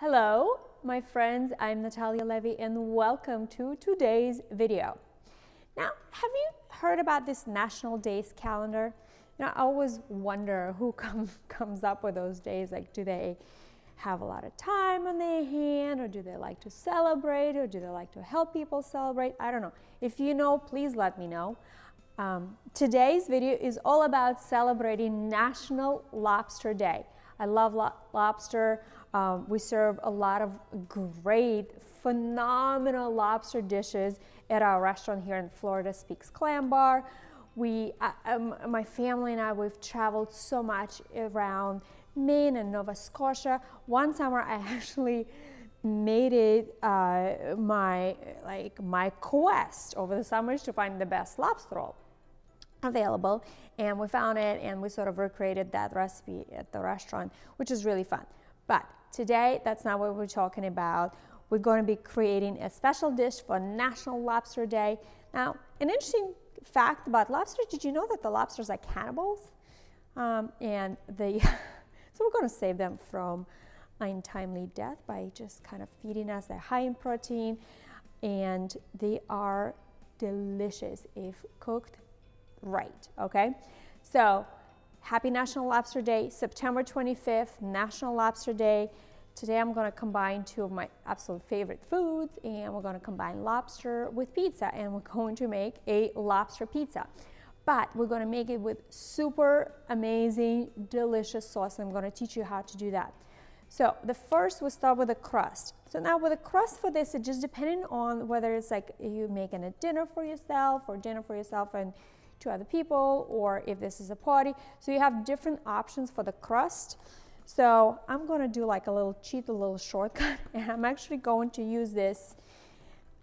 Hello, my friends, I'm Natalia Levy and welcome to today's video. Now, have you heard about this National Days calendar? You know, I always wonder who comes up with those days. Like, do they have a lot of time on their hand, or do they like to celebrate, or do they like to help people celebrate? I don't know. If you know, please let me know. Today's video is all about celebrating National Lobster Day. I love lobster. We serve a lot of great, phenomenal lobster dishes at our restaurant here in Florida Speaks Clam Bar. My family and I, we've traveled so much around Maine and Nova Scotia. One summer I actually made it my quest over the summers to find the best lobster roll available, and we found it and we sort of recreated that recipe at the restaurant, which is really fun. But today, that's not what we're talking about. We're going to be creating a special dish for National Lobster Day. Now, an interesting fact about lobster, did you know that the lobsters are cannibals? So we're going to save them from untimely death by just kind of feeding us. They're high in protein and they are delicious if cooked right, okay? So, happy National Lobster Day, September 25th, National Lobster Day. Today I'm gonna combine two of my absolute favorite foods, and we're gonna combine lobster with pizza, and we're going to make a lobster pizza. But we're gonna make it with super amazing, delicious sauce, and I'm gonna teach you how to do that. So the first, we'll start with the crust. So now with the crust for this, it just depending on whether it's like you're making a dinner for yourself or dinner for yourself and to other people, or if this is a party. So you have different options for the crust. So I'm gonna do like a little cheat, a little shortcut, and I'm actually going to use this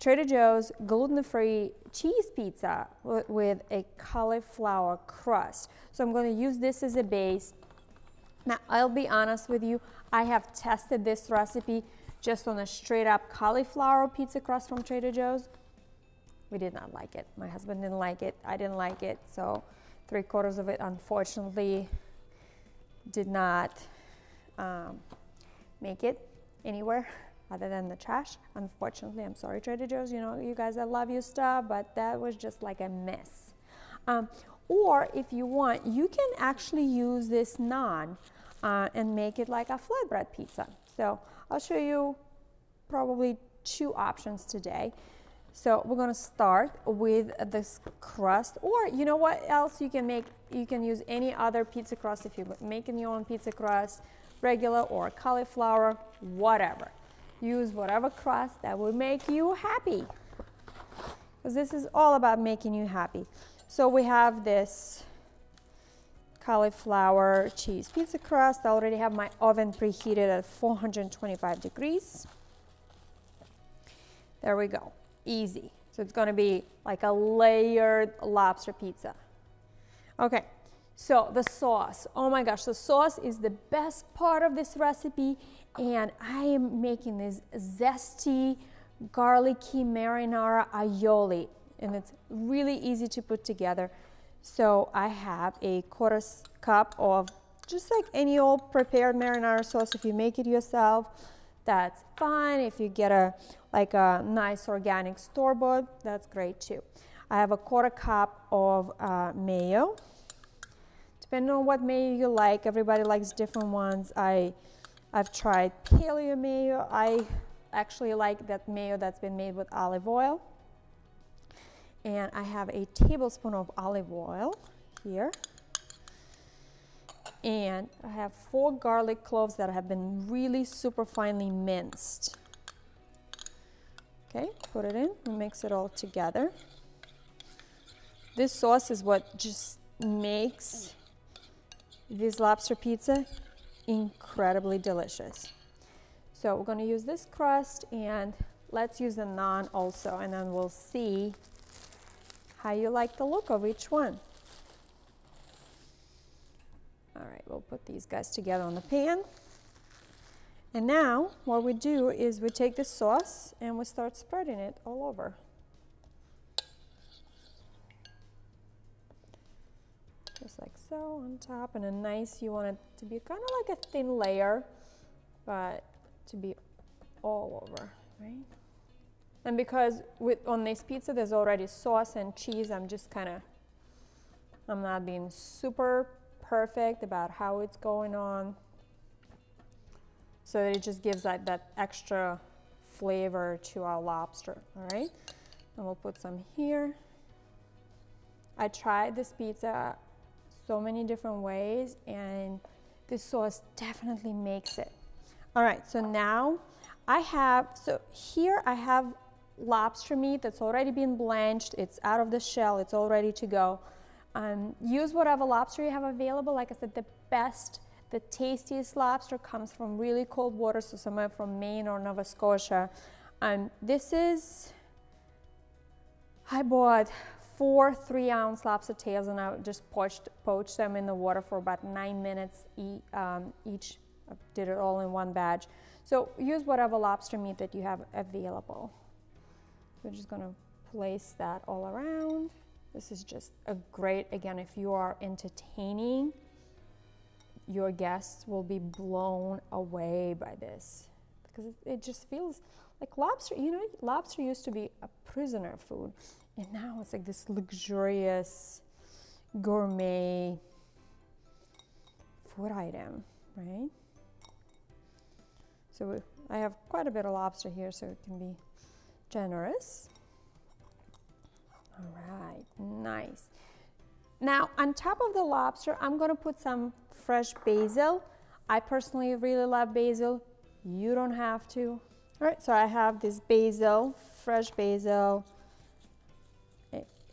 Trader Joe's gluten-free cheese pizza with a cauliflower crust. So I'm gonna use this as a base. Now, I'll be honest with you, I have tested this recipe just on a straight up cauliflower pizza crust from Trader Joe's. We did not like it. My husband didn't like it. I didn't like it. So 3/4 of it, unfortunately, did not make it anywhere other than the trash. Unfortunately, I'm sorry, Trader Joe's. You know, you guys, I love your stuff, but that was just like a mess. Or if you want, you can actually use this naan and make it like a flatbread pizza. So I'll show you probably two options today. So we're gonna start with this crust, or you know what else you can make? You can use any other pizza crust if you're making your own pizza crust, regular or cauliflower, whatever. Use whatever crust that will make you happy, because this is all about making you happy. So we have this cauliflower cheese pizza crust. I already have my oven preheated at 425 degrees. There we go. Easy. So it's going to be like a layered lobster pizza. Okay, so the sauce. Oh my gosh, the sauce is the best part of this recipe, and I am making this zesty, garlicky marinara aioli, and it's really easy to put together. So I have a 1/4 cup of just like any old prepared marinara sauce. If you make it yourself, that's fine. If you get a nice organic store-bought, that's great too. I have a 1/4 cup of mayo. Depending on what mayo you like, everybody likes different ones. I've tried paleo mayo. I actually like that mayo that's been made with olive oil. And I have a tablespoon of olive oil here. And I have 4 garlic cloves that have been really super finely minced. Okay, put it in and mix it all together. This sauce is what just makes this lobster pizza incredibly delicious. So we're gonna use this crust, and let's use the naan also, and then we'll see how you like the look of each one. All right, we'll put these guys together on the pan. And now what we do is we take the sauce and we start spreading it all over. Just like so on top, and a nice, you want it to be kind of like a thin layer, but to be all over, right? And because on this pizza there's already sauce and cheese, I'm just kind of, I'm not being super perfect about how it's going on, so that it just gives that extra flavor to our lobster, all right? And we'll put some here. I tried this pizza so many different ways, and this sauce definitely makes it. All right, so now I have, so here I have lobster meat that's already been blanched. It's out of the shell, it's all ready to go. Use whatever lobster you have available. Like I said, the best, the tastiest lobster comes from really cold water, so somewhere from Maine or Nova Scotia. This is, I bought 4 3-ounce lobster tails, and I just poached them in the water for about 9 minutes each. I did it all in one batch. So use whatever lobster meat that you have available. We're just gonna place that all around. This is just a great, again, if you are entertaining, your guests will be blown away by this, because it just feels like lobster, you know, lobster used to be a prisoner food, and now it's like this luxurious gourmet food item, right? So I have quite a bit of lobster here, so it can be generous. All right, nice. Now, on top of the lobster, I'm gonna put some fresh basil. I personally really love basil. You don't have to. All right, so I have this basil, fresh basil.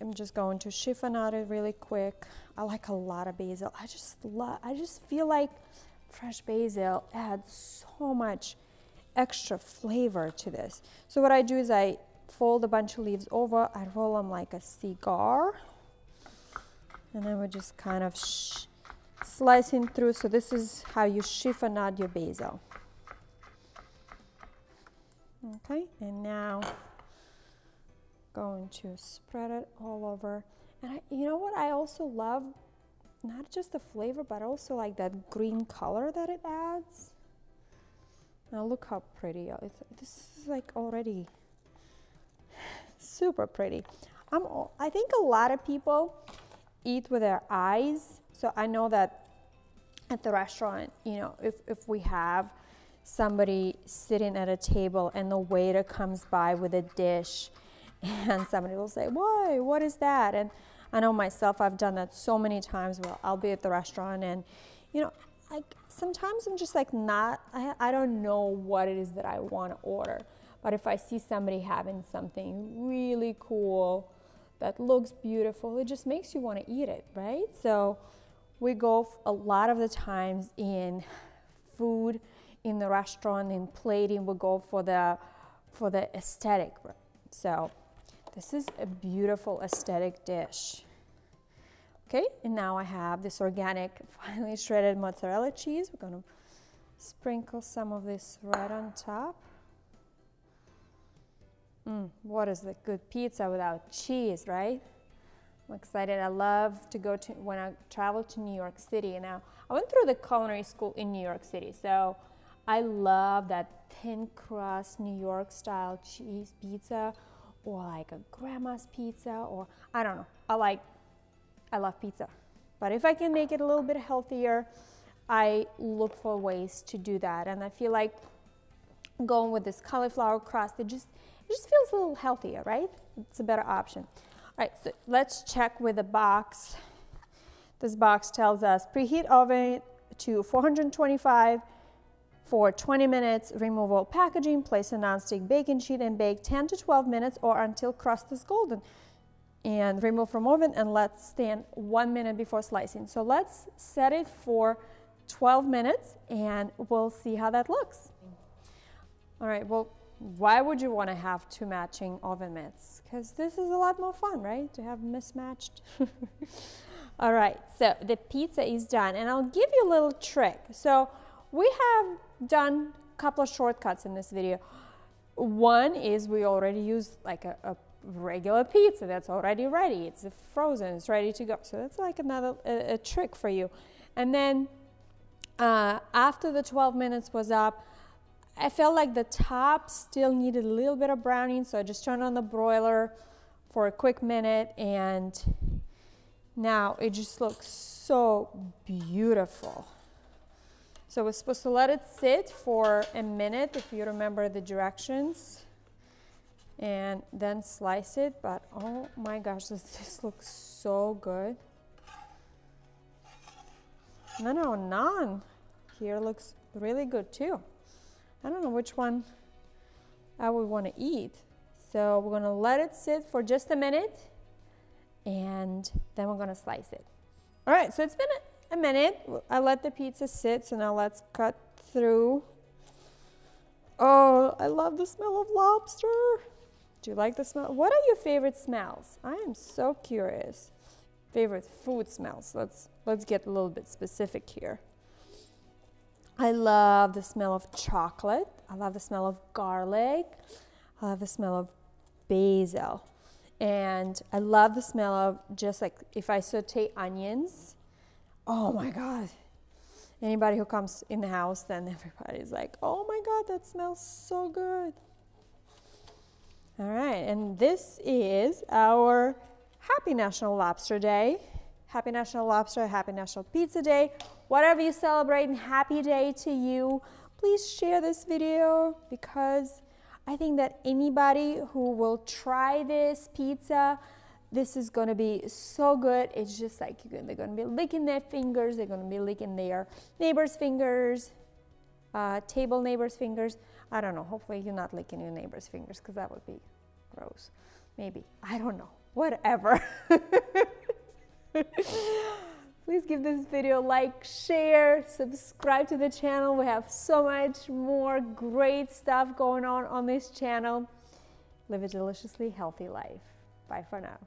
I'm just going to chiffonade it really quick. I like a lot of basil. I just feel like fresh basil adds so much extra flavor to this. So what I do is I fold a bunch of leaves over, I roll them like a cigar, and then we're just kind of slicing through. So this is how you chiffonade your basil. Okay, and now going to spread it all over. And you know what I also love? Not just the flavor, but also like that green color that it adds. Now look how pretty. This is like already super pretty. I think a lot of people eat with their eyes. So I know that at the restaurant, you know, if we have somebody sitting at a table and the waiter comes by with a dish and somebody will say, "Whoa, what is that?" And I know myself, I've done that so many times. Well, I'll be at the restaurant and, you know, like sometimes I'm just like I don't know what it is that I want to order. But if I see somebody having something really cool that looks beautiful, it just makes you want to eat it, right? So we go a lot of the times in food, in the restaurant, in plating, we go for the aesthetic. So this is a beautiful aesthetic dish. Okay, and now I have this organic, finely shredded mozzarella cheese. We're gonna sprinkle some of this right on top. What is the good pizza without cheese, right? I'm excited. I love to go to, when I travel to New York City. Now, I went through the culinary school in New York City, so I love that thin crust New York style cheese pizza, or like a grandma's pizza, or I don't know. I love pizza. But if I can make it a little bit healthier, I look for ways to do that. And I feel like going with this cauliflower crust, it just feels a little healthier, right? It's a better option. All right, so let's check with the box. This box tells us preheat oven to 425 for 20 minutes, remove all packaging, place a nonstick baking sheet and bake 10 to 12 minutes or until crust is golden. And remove from oven and let stand 1 minute before slicing. So let's set it for 12 minutes and we'll see how that looks. All right, well, why would you want to have two matching oven mitts? Because this is a lot more fun, right? To have mismatched. All right, so the pizza is done, and I'll give you a little trick. So we have done a couple of shortcuts in this video. One is we already used like a regular pizza that's already ready. It's frozen, it's ready to go. So that's like another a trick for you. And then after the 12 minutes was up, I felt like the top still needed a little bit of browning, so I just turned on the broiler for a quick minute, and now it just looks so beautiful. So we're supposed to let it sit for a minute, if you remember the directions, and then slice it, but oh my gosh, this looks so good. No, naan here looks really good too. I don't know which one I would want to eat. So we're gonna let it sit for just a minute, and then we're gonna slice it. All right, so it's been a minute. I let the pizza sit, so now let's cut through. Oh, I love the smell of lobster. Do you like the smell? What are your favorite smells? I am so curious. Favorite food smells. Let's get a little bit specific here. I love the smell of chocolate. I love the smell of garlic. I love the smell of basil. And I love the smell of just like if I saute onions. Oh my God. Anybody who comes in the house, then everybody's like, oh my God, that smells so good. All right, and this is our Happy National Lobster Day. Happy National Lobster, Happy National Pizza Day. Whatever you celebrate, and happy day to you. Please share this video, because I think that anybody who will try this pizza, this is gonna be so good. It's just like they're gonna be licking their fingers, they're gonna be licking their neighbor's fingers, table neighbor's fingers. I don't know, hopefully you're not licking your neighbor's fingers, because that would be gross. Maybe, I don't know, whatever. Please give this video a like, share, subscribe to the channel. We have so much more great stuff going on this channel. Live a deliciously healthy life. Bye for now.